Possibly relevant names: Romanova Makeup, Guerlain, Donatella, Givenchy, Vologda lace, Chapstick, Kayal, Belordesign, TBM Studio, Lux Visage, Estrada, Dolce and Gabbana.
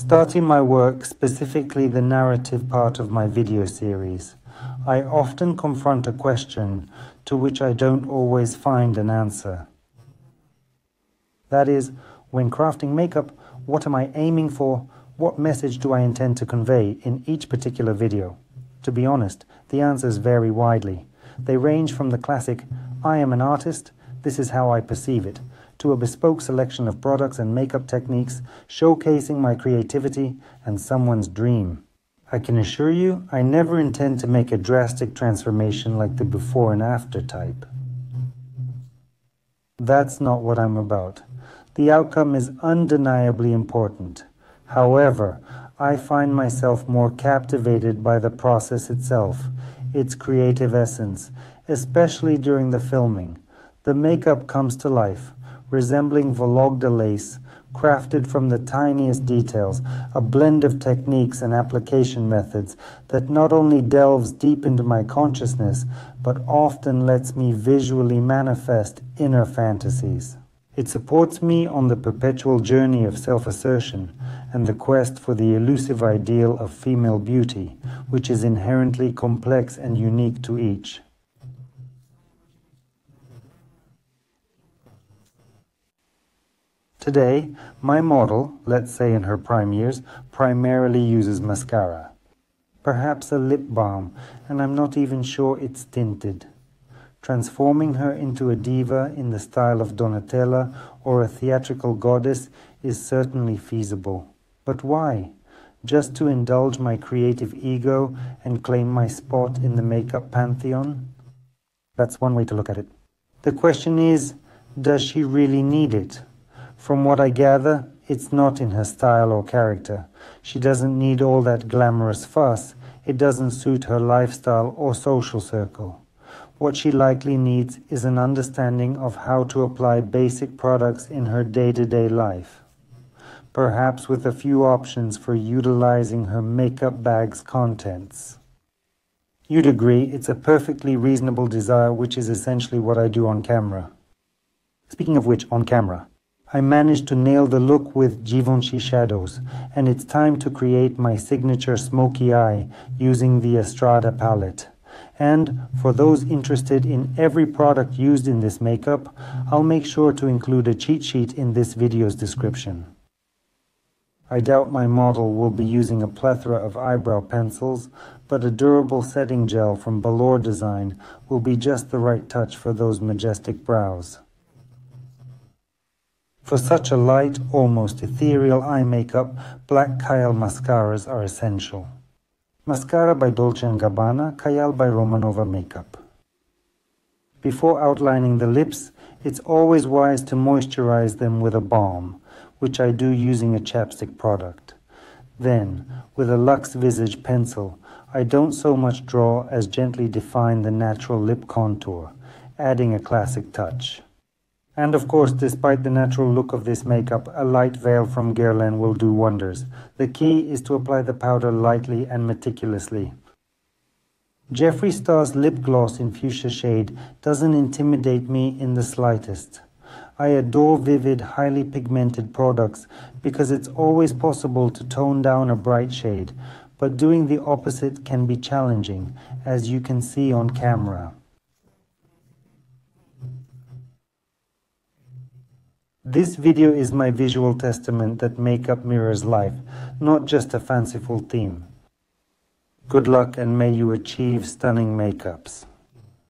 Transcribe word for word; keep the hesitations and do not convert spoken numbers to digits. Starting my work, specifically the narrative part of my video series, I often confront a question to which I don't always find an answer. That is, when crafting makeup, what am I aiming for? What message do I intend to convey in each particular video? To be honest, the answers vary widely. They range from the classic, I am an artist, this is how I perceive it, to a bespoke selection of products and makeup techniques, showcasing my creativity and someone's dream. I can assure you, I never intend to make a drastic transformation like the before and after type. That's not what I'm about. The outcome is undeniably important. However, I find myself more captivated by the process itself, its creative essence, especially during the filming. The makeup comes to life, resembling Vologda lace, crafted from the tiniest details, a blend of techniques and application methods that not only delves deep into my consciousness, but often lets me visually manifest inner fantasies. It supports me on the perpetual journey of self-assertion and the quest for the elusive ideal of female beauty, which is inherently complex and unique to each. Today, my model, let's say in her prime years, primarily uses mascara. Perhaps a lip balm, and I'm not even sure it's tinted. Transforming her into a diva in the style of Donatella or a theatrical goddess is certainly feasible. But why? Just to indulge my creative ego and claim my spot in the makeup pantheon? That's one way to look at it. The question is, does she really need it? From what I gather, it's not in her style or character. She doesn't need all that glamorous fuss. It doesn't suit her lifestyle or social circle. What she likely needs is an understanding of how to apply basic products in her day-to-day life, perhaps with a few options for utilizing her makeup bag's contents. You'd agree it's a perfectly reasonable desire, which is essentially what I do on camera. Speaking of which, on camera, I managed to nail the look with Givenchy shadows, and it's time to create my signature smoky eye using the Estrada palette. And for those interested in every product used in this makeup, I'll make sure to include a cheat sheet in this video's description. I doubt my model will be using a plethora of eyebrow pencils, but a durable setting gel from Belordesign will be just the right touch for those majestic brows. For such a light, almost ethereal eye makeup, black Kayal mascaras are essential. Mascara by Dolce and Gabbana, Kayal by Romanova Makeup. Before outlining the lips, it's always wise to moisturize them with a balm, which I do using a Chapstick product. Then, with a Lux Visage pencil, I don't so much draw as gently define the natural lip contour, adding a classic touch. And of course, despite the natural look of this makeup, a light veil from Guerlain will do wonders. The key is to apply the powder lightly and meticulously. Jeffree Star's lip gloss in fuchsia shade doesn't intimidate me in the slightest. I adore vivid, highly pigmented products because it's always possible to tone down a bright shade, but doing the opposite can be challenging, as you can see on camera. This video is my visual testament that makeup mirrors life, not just a fanciful theme. Good luck, and may you achieve stunning makeups.